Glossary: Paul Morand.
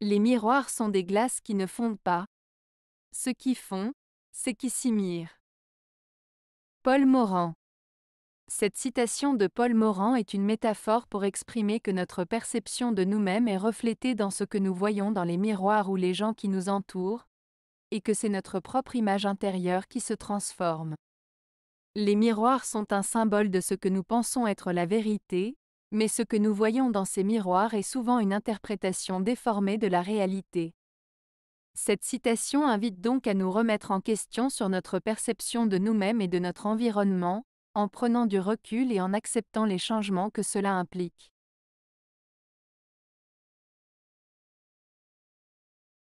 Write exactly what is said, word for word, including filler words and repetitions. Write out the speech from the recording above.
Les miroirs sont des glaces qui ne fondent pas. Ce qui fond, c'est qui s'y mire. Paul Morand. Cette citation de Paul Morand est une métaphore pour exprimer que notre perception de nous-mêmes est reflétée dans ce que nous voyons dans les miroirs ou les gens qui nous entourent, et que c'est notre propre image intérieure qui se transforme. Les miroirs sont un symbole de ce que nous pensons être la vérité, mais ce que nous voyons dans ces miroirs est souvent une interprétation déformée de la réalité. Cette citation invite donc à nous remettre en question sur notre perception de nous-mêmes et de notre environnement, en prenant du recul et en acceptant les changements que cela implique.